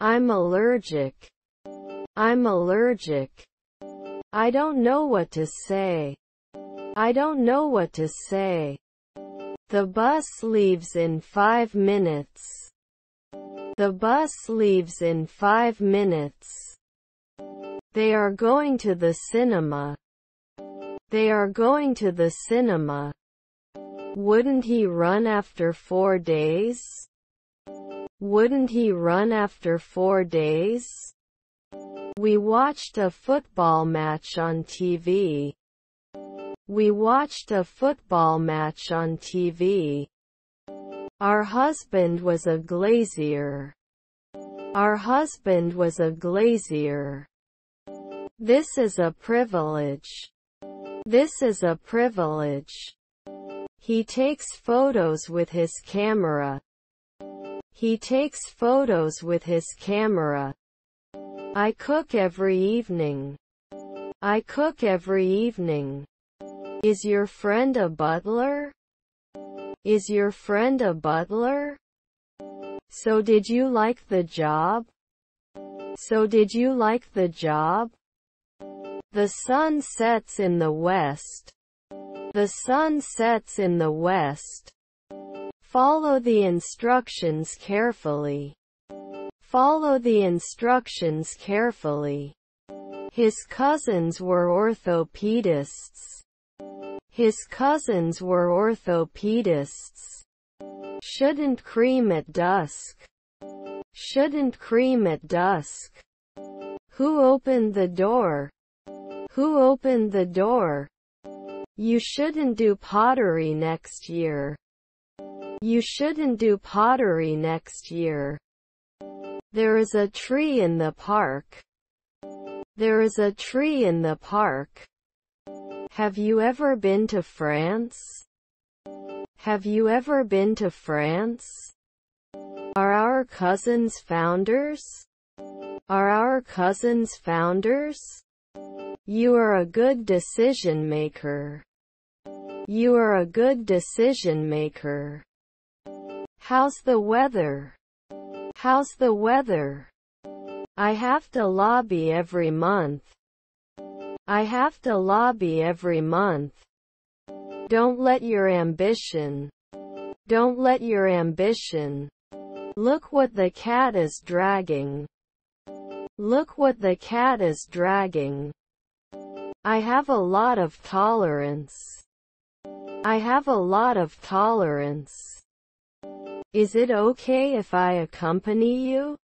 I'm allergic. I don't know what to say. The bus leaves in 5 minutes. They are going to the cinema. Wouldn't he run after 4 days? We watched a football match on TV. Our husband was a glazier. This is a privilege. He takes photos with his camera. I cook every evening. Is your friend a butler? So did you like the job? The sun sets in the west. Follow the instructions carefully. His cousins were orthopedists. Shouldn't cream at dusk. Who opened the door? You shouldn't do pottery next year. There is a tree in the park. Have you ever been to France? Are our cousins founders? You are a good decision maker. How's the weather? I have to lobby every month. Don't let your ambition. Look what the cat is dragging. I have a lot of tolerance. Is it okay if I accompany you?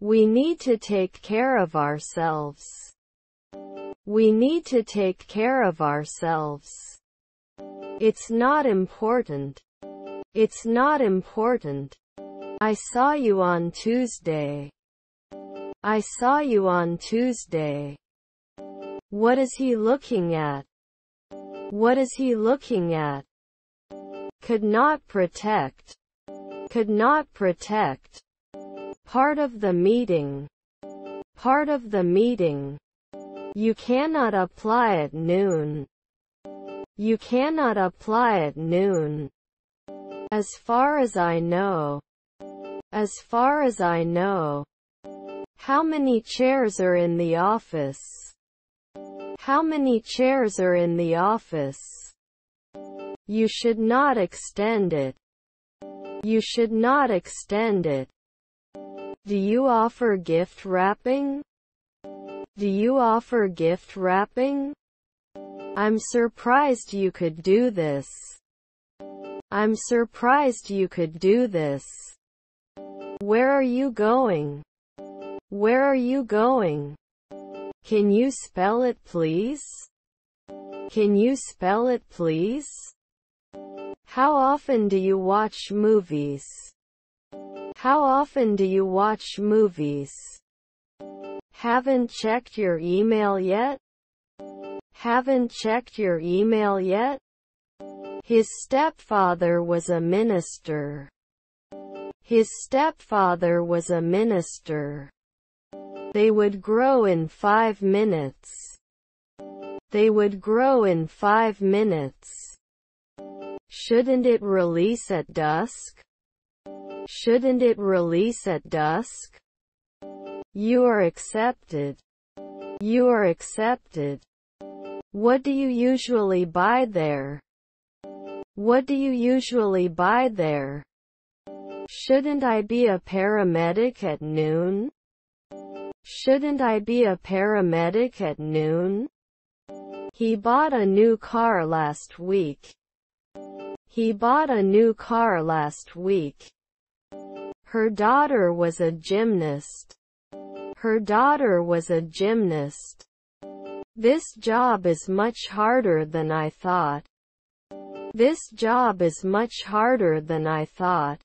We need to take care of ourselves. It's not important. I saw you on Tuesday. What is he looking at? Could not protect. Part of the meeting. You cannot apply at noon. As far as I know. How many chairs are in the office? You should not extend it. Do you offer gift wrapping? I'm surprised you could do this. Where are you going? Can you spell it please? How often do you watch movies? Haven't checked your email yet? His stepfather was a minister. They would grow in 5 minutes. Shouldn't it release at dusk? Shouldn't it release at dusk? You are accepted. You are accepted. What do you usually buy there? What do you usually buy there? Shouldn't I be a paramedic at noon? Shouldn't I be a paramedic at noon? He bought a new car last week. He bought a new car last week. Her daughter was a gymnast. Her daughter was a gymnast. This job is much harder than I thought. This job is much harder than I thought.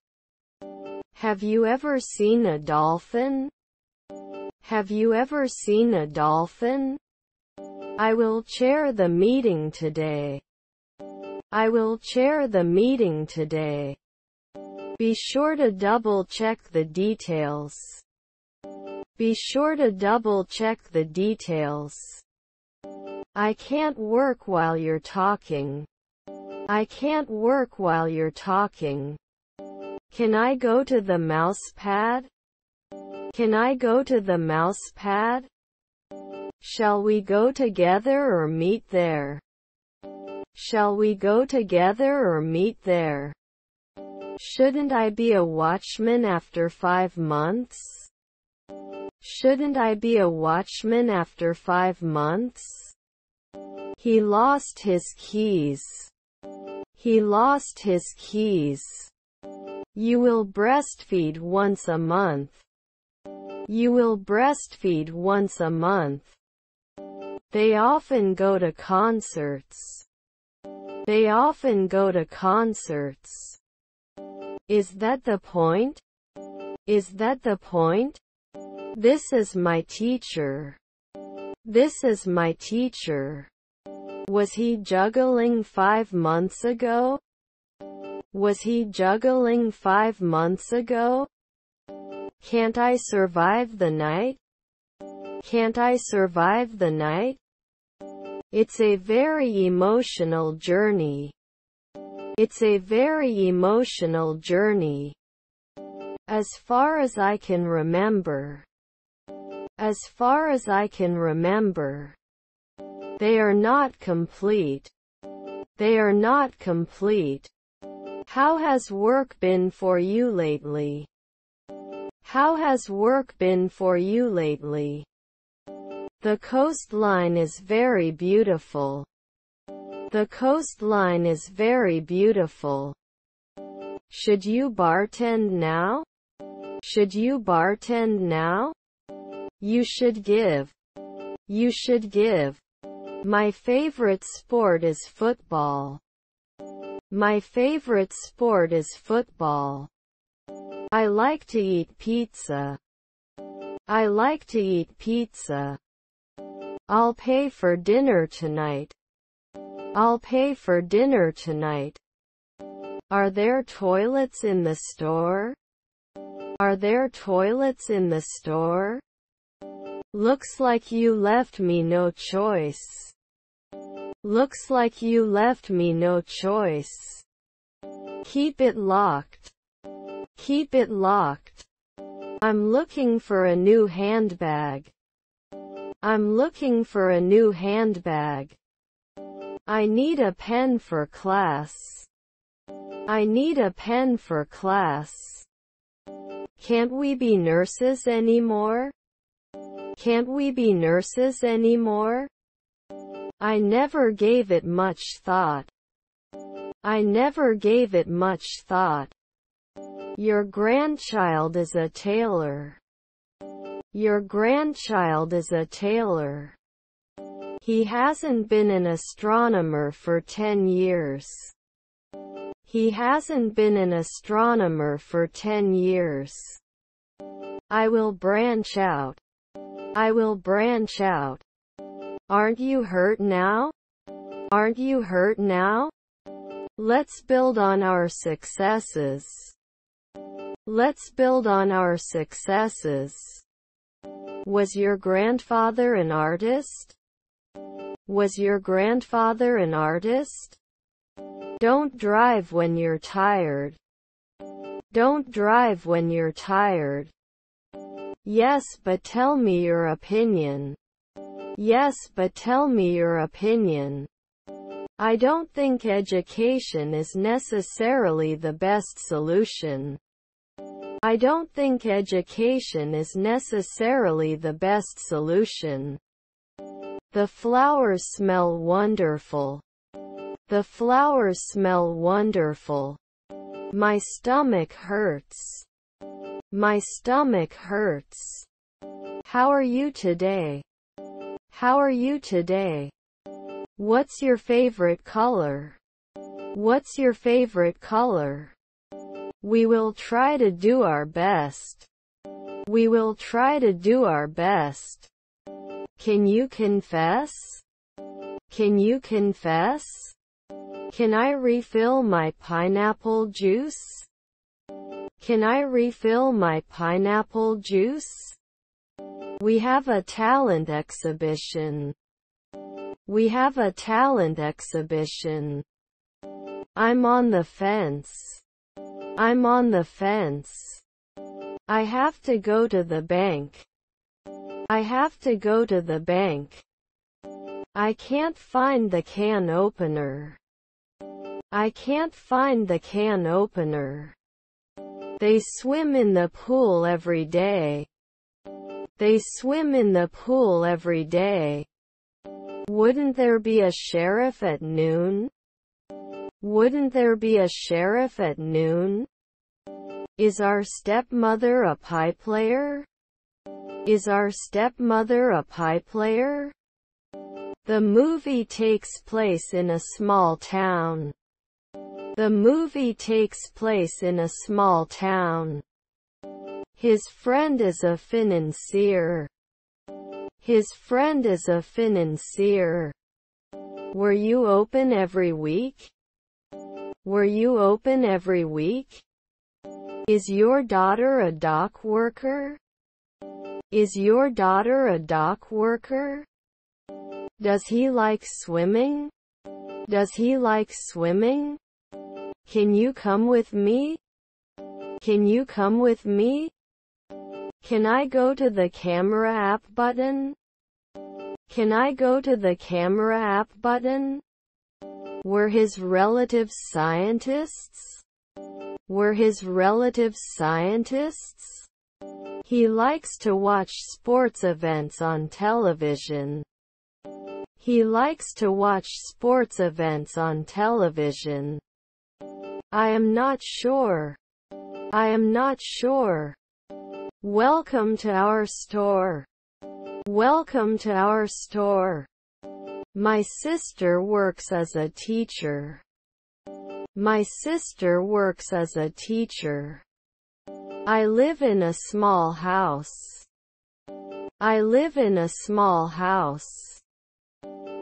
Have you ever seen a dolphin? Have you ever seen a dolphin? I will chair the meeting today. I will chair the meeting today. Be sure to double-check the details. Be sure to double-check the details. I can't work while you're talking. I can't work while you're talking. Can I go to the mouse pad? Can I go to the mouse pad? Shall we go together or meet there? Shall we go together or meet there? Shouldn't I be a watchman after 5 months? Shouldn't I be a watchman after 5 months? He lost his keys. He lost his keys. You will breastfeed once a month. You will breastfeed once a month. They often go to concerts. They often go to concerts. Is that the point? Is that the point? This is my teacher. This is my teacher. Was he juggling 5 months ago? Was he juggling 5 months ago? Can't I survive the night? Can't I survive the night? It's a very emotional journey. It's a very emotional journey. As far as I can remember. As far as I can remember. They are not complete. They are not complete. How has work been for you lately? How has work been for you lately? The coastline is very beautiful. The coastline is very beautiful. Should you bartend now? Should you bartend now? You should give. You should give. My favorite sport is football. My favorite sport is football. I like to eat pizza. I like to eat pizza. I'll pay for dinner tonight. I'll pay for dinner tonight. Are there toilets in the store? Are there toilets in the store? Looks like you left me no choice. Looks like you left me no choice. Keep it locked. Keep it locked. I'm looking for a new handbag. I'm looking for a new handbag. I need a pen for class. I need a pen for class. Can't we be nurses anymore? Can't we be nurses anymore? I never gave it much thought. I never gave it much thought. Your grandchild is a tailor. Your grandchild is a tailor. He hasn't been an astronomer for 10 years. He hasn't been an astronomer for 10 years. I will branch out. I will branch out. Aren't you hurt now? Aren't you hurt now? Let's build on our successes. Let's build on our successes. Was your grandfather an artist? Was your grandfather an artist? Don't drive when you're tired. Don't drive when you're tired. Yes, but tell me your opinion. Yes, but tell me your opinion. I don't think education is necessarily the best solution. I don't think education is necessarily the best solution. The flowers smell wonderful. The flowers smell wonderful. My stomach hurts. My stomach hurts. How are you today? How are you today? What's your favorite color? What's your favorite color? We will try to do our best. We will try to do our best. Can you confess? Can you confess? Can I refill my pineapple juice? Can I refill my pineapple juice? We have a talent exhibition. We have a talent exhibition. I'm on the fence. I'm on the fence. I have to go to the bank. I have to go to the bank. I can't find the can opener. I can't find the can opener. They swim in the pool every day. They swim in the pool every day. Wouldn't there be a sheriff at noon? Wouldn't there be a sheriff at noon? Is our stepmother a pie player? Is our stepmother a pie player? The movie takes place in a small town. The movie takes place in a small town. His friend is a financier. His friend is a financier. Were you open every week? Were you open every week? Is your daughter a dock worker? Is your daughter a dock worker? Does he like swimming? Does he like swimming? Can you come with me? Can you come with me? Can I go to the camera app button? Can I go to the camera app button? Were his relatives scientists? Were his relatives scientists? He likes to watch sports events on television. He likes to watch sports events on television. I am not sure. I am not sure. Welcome to our store. Welcome to our store. My sister works as a teacher. My sister works as a teacher. I live in a small house. I live in a small house.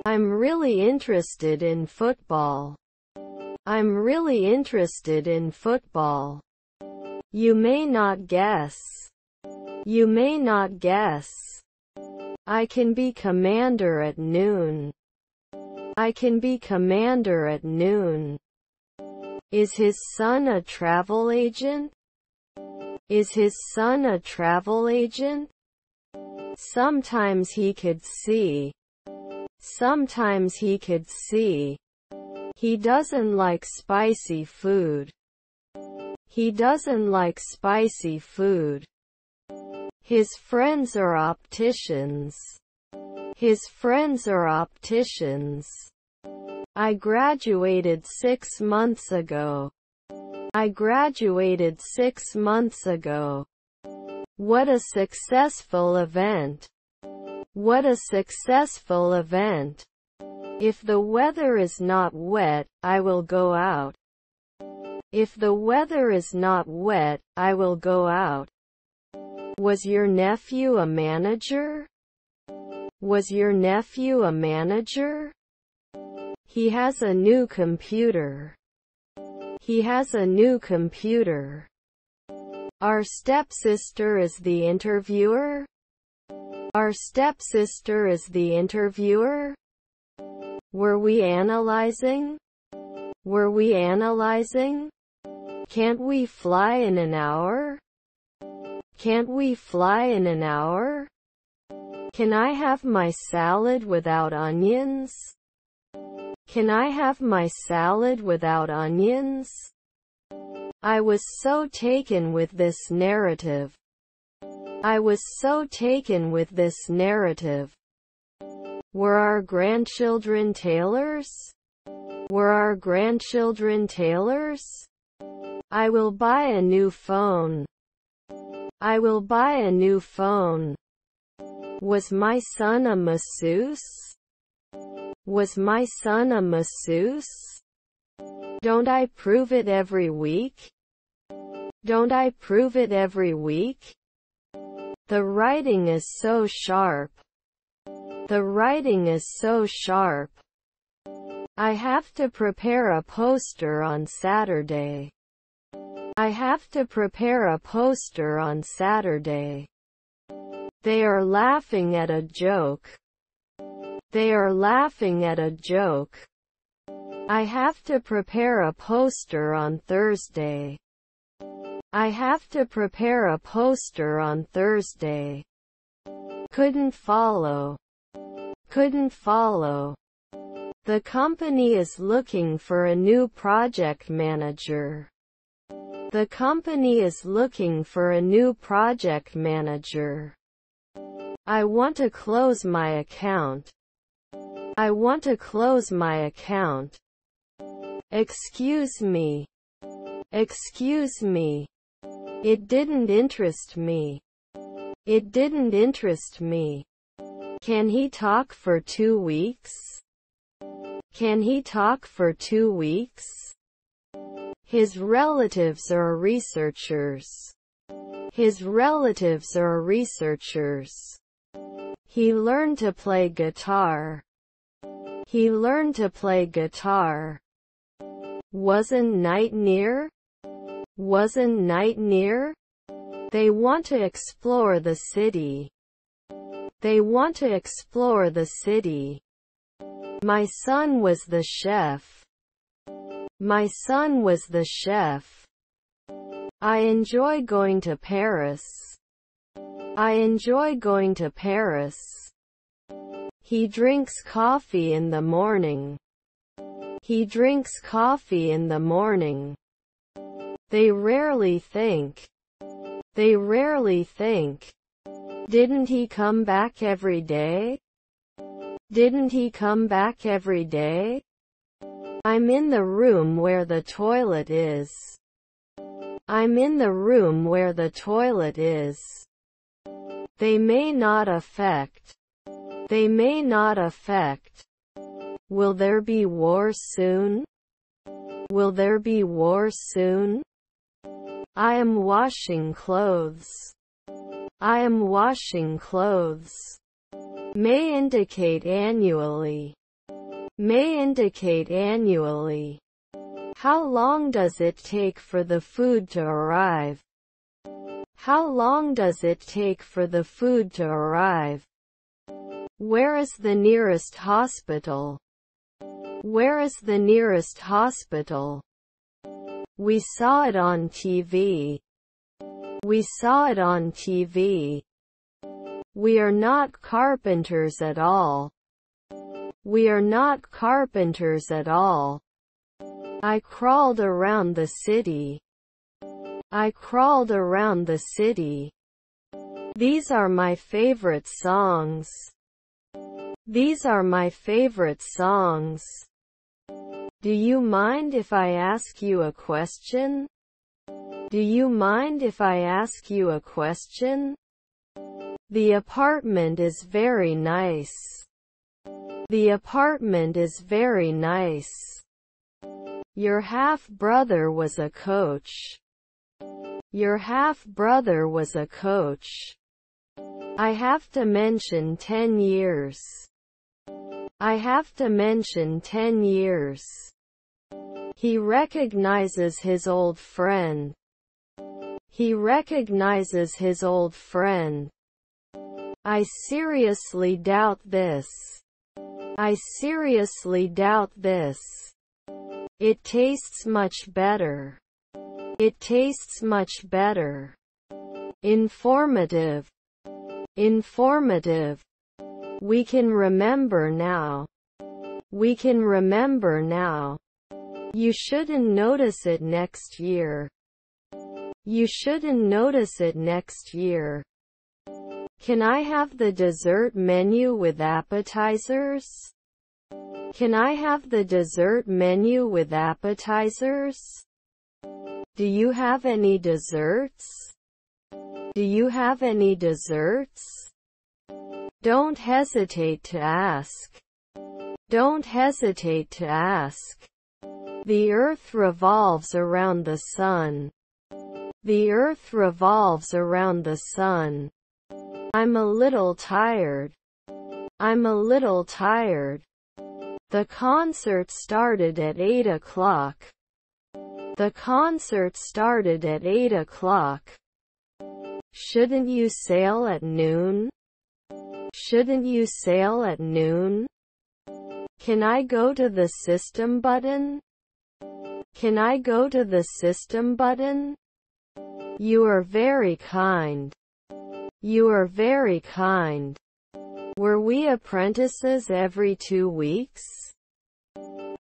I'm really interested in football. I'm really interested in football. You may not guess. You may not guess. I can be commander at noon. I can be commander at noon. Is his son a travel agent? Is his son a travel agent? Sometimes he could see. Sometimes he could see. He doesn't like spicy food. He doesn't like spicy food. His friends are opticians. His friends are opticians. I graduated 6 months ago. I graduated 6 months ago. What a successful event. What a successful event. If the weather is not wet, I will go out. If the weather is not wet, I will go out. Was your nephew a manager? Was your nephew a manager? He has a new computer. He has a new computer. Our stepsister is the interviewer. Our stepsister is the interviewer. Were we analyzing? Were we analyzing? Can't we fly in an hour? Can't we fly in an hour? Can I have my salad without onions? Can I have my salad without onions? I was so taken with this narrative. I was so taken with this narrative. Were our grandchildren tailors? Were our grandchildren tailors? I will buy a new phone. I will buy a new phone. Was my son a masseuse? Was my son a masseuse? Don't I prove it every week? Don't I prove it every week? The writing is so sharp. The writing is so sharp. I have to prepare a poster on Saturday. I have to prepare a poster on Saturday. They are laughing at a joke. They are laughing at a joke. I have to prepare a poster on Thursday. I have to prepare a poster on Thursday. Couldn't follow. Couldn't follow. The company is looking for a new project manager. The company is looking for a new project manager. I want to close my account. I want to close my account. Excuse me. Excuse me. It didn't interest me. It didn't interest me. Can he talk for 2 weeks? Can he talk for 2 weeks? His relatives are researchers. His relatives are researchers. He learned to play guitar. He learned to play guitar. Wasn't night near? Wasn't night near? They want to explore the city. They want to explore the city. My son was the chef. My son was the chef. I enjoy going to Paris. I enjoy going to Paris. He drinks coffee in the morning. He drinks coffee in the morning. They rarely think. They rarely think. Didn't he come back every day? Didn't he come back every day? I'm in the room where the toilet is. I'm in the room where the toilet is. They may not affect. They may not affect. Will there be war soon? Will there be war soon? I am washing clothes. I am washing clothes. May indicate annually. May indicate annually. How long does it take for the food to arrive? How long does it take for the food to arrive? Where is the nearest hospital? Where is the nearest hospital? We saw it on TV. We saw it on TV. We are not carpenters at all. We are not carpenters at all. I crawled around the city. I crawled around the city. These are my favorite songs. These are my favorite songs. Do you mind if I ask you a question? Do you mind if I ask you a question? The apartment is very nice. The apartment is very nice. Your half-brother was a coach. Your half-brother was a coach. I have to mention 10 years. I have to mention 10 years. He recognizes his old friend. He recognizes his old friend. I seriously doubt this. I seriously doubt this. It tastes much better. It tastes much better. Informative. Informative. We can remember now. We can remember now. You shouldn't notice it next year. You shouldn't notice it next year. Can I have the dessert menu with appetizers? Can I have the dessert menu with appetizers? Do you have any desserts? Do you have any desserts? Don't hesitate to ask. Don't hesitate to ask. The earth revolves around the sun. The earth revolves around the sun. I'm a little tired. I'm a little tired. The concert started at 8 o'clock. The concert started at 8 o'clock. Shouldn't you sail at noon? Shouldn't you sail at noon? Can I go to the system button? Can I go to the system button? You are very kind. You are very kind. Were we apprentices every 2 weeks?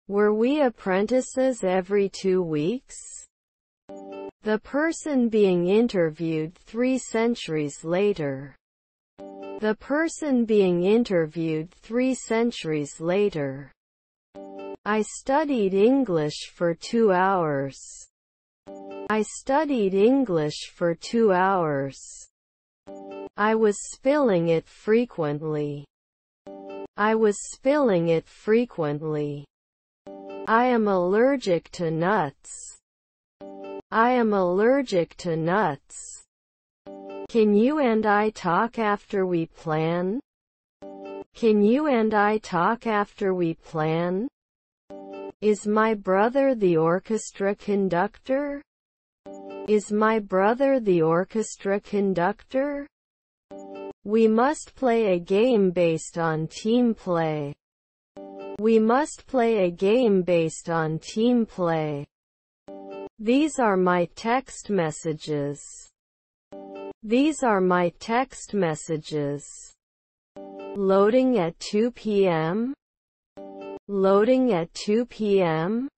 Were we apprentices every 2 weeks? The person being interviewed 3 centuries later. The person being interviewed 3 centuries later. I studied English for 2 hours. I studied English for 2 hours. I was spilling it frequently. I was spilling it frequently. I am allergic to nuts. I am allergic to nuts. Can you and I talk after we plan? Can you and I talk after we plan? Is my brother the orchestra conductor? Is my brother the orchestra conductor? We must play a game based on team play. We must play a game based on team play. These are my text messages. These are my text messages. Loading at 2 p.m. Loading at 2 p.m.